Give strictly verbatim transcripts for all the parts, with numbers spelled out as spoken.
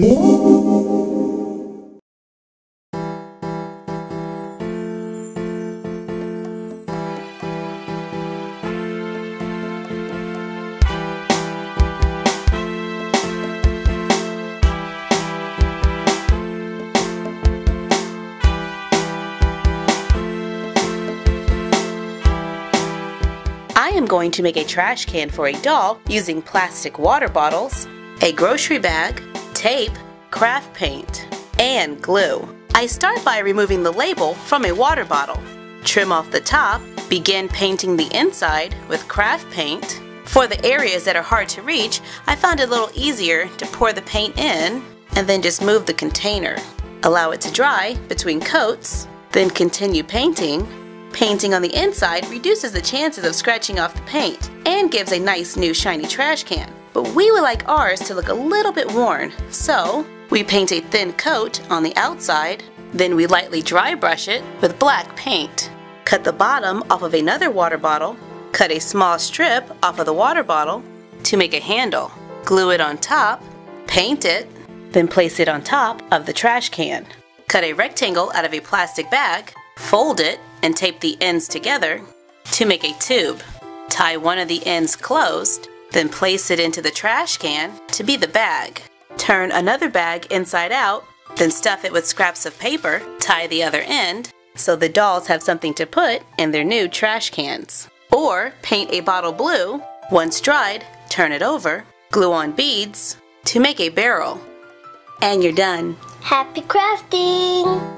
I am going to make a trash can for a doll using plastic water bottles, a grocery bag, tape, craft paint, and glue. I start by removing the label from a water bottle. Trim off the top, begin painting the inside with craft paint. For the areas that are hard to reach, I found it a little easier to pour the paint in and then just move the container. Allow it to dry between coats, then continue painting. Painting on the inside reduces the chances of scratching off the paint and gives a nice new shiny trash can. But we would like ours to look a little bit worn, so we paint a thin coat on the outside, then we lightly dry brush it with black paint. Cut the bottom off of another water bottle, cut a small strip off of the water bottle to make a handle, glue it on top, paint it, then place it on top of the trash can. Cut a rectangle out of a plastic bag, fold it, and tape the ends together to make a tube. Tie one of the ends closed, then place it into the trash can to be the bag. Turn another bag inside out, then stuff it with scraps of paper, tie the other end, so the dolls have something to put in their new trash cans. Or paint a bottle blue, once dried, turn it over, glue on beads to make a barrel. And you're done. Happy crafting!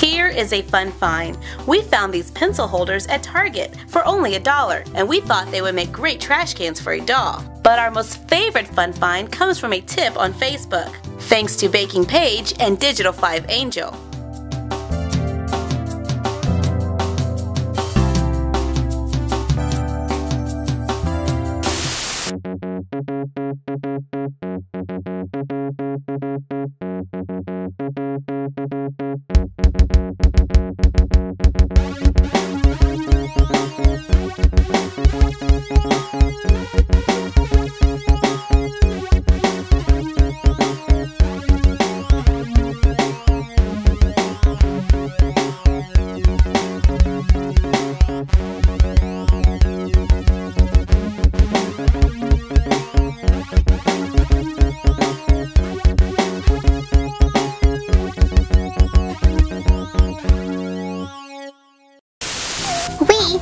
Here is a fun find. We found these pencil holders at Target for only a dollar, and we thought they would make great trash cans for a doll. But our most favorite fun find comes from a tip on Facebook, thanks to Baking Page and Digital Five Angel.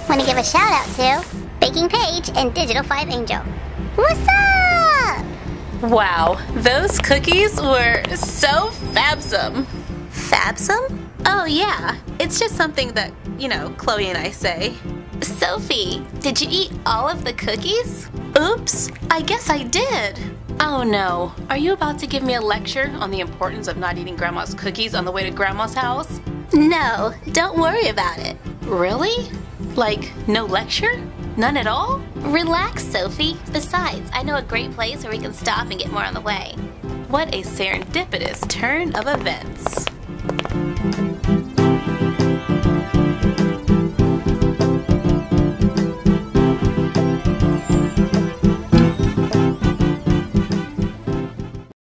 Want to give a shout out to Baking Page and Digital Five Angel. What's up? Wow, those cookies were so fabsome. Fabsome? Oh yeah, it's just something that, you know, Chloe and I say. Sophie, did you eat all of the cookies? Oops, I guess I did. Oh no, are you about to give me a lecture on the importance of not eating Grandma's cookies on the way to Grandma's house? No, don't worry about it. Really? Like, no lecture? None at all? Relax, Sophie. Besides, I know a great place where we can stop and get more on the way. What a serendipitous turn of events.